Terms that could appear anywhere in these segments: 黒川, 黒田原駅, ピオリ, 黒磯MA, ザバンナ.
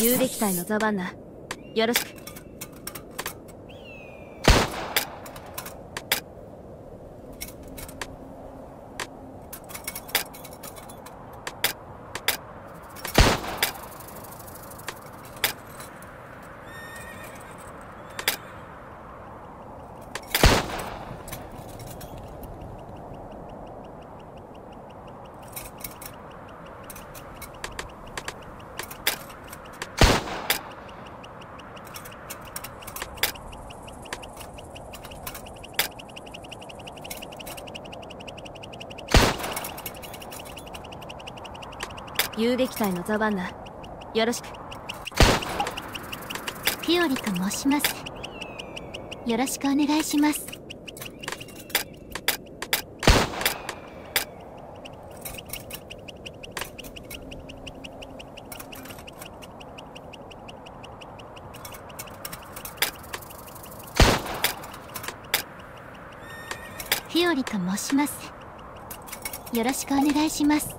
遊撃隊のザバンナ、よろしく。遊撃隊のザバンナ、よろしく。ピオリと申します。よろしくお願いします。ピオリと申します。よろしくお願いします。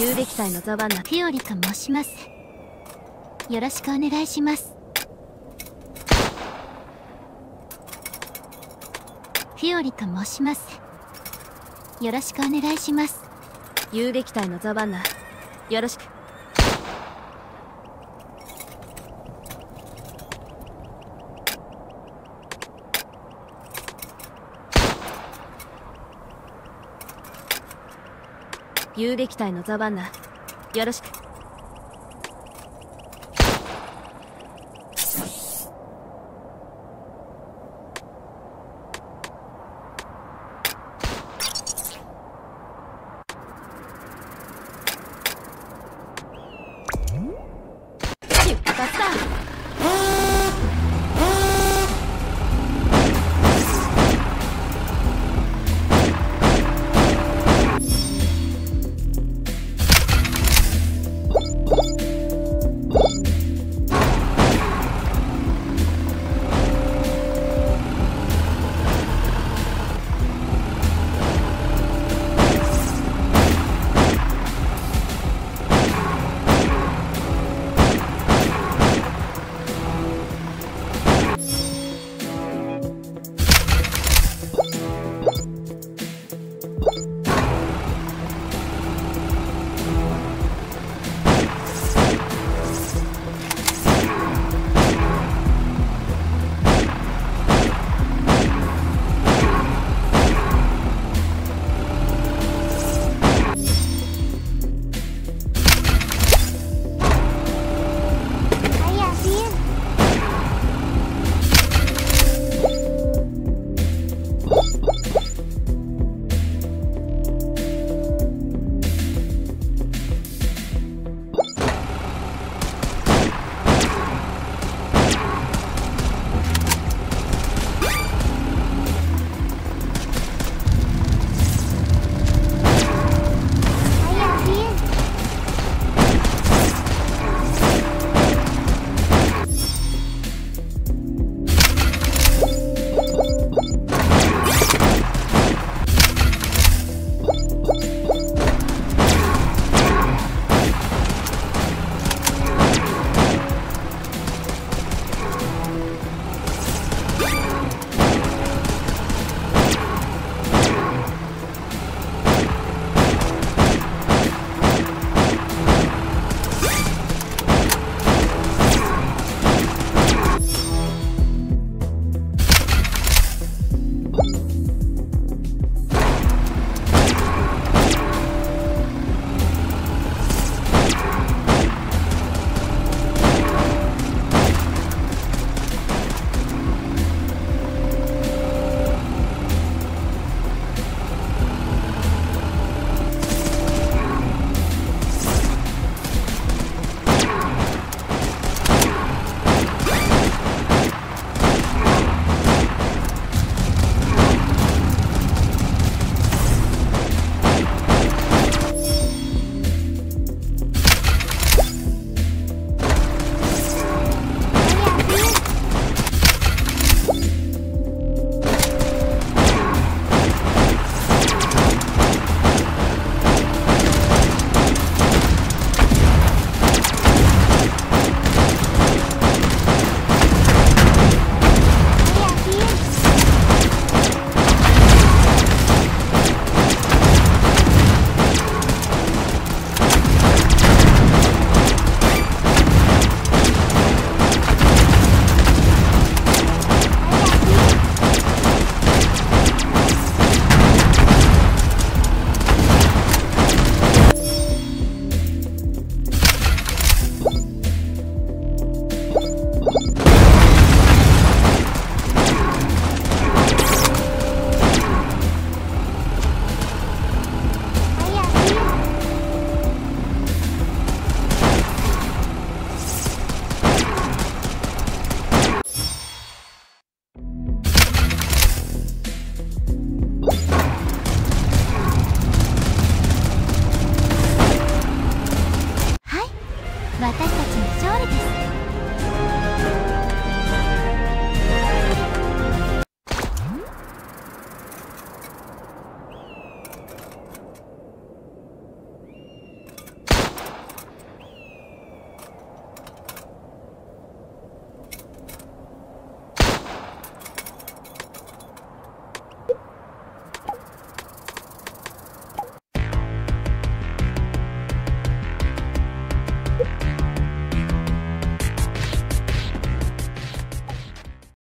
遊撃隊のザバンナピオリと申します。よろしくお願いします。ピオリと申します。よろしくお願いします。遊撃隊のザバンナ、よろしく。遊撃隊のザバンナ、よろしく。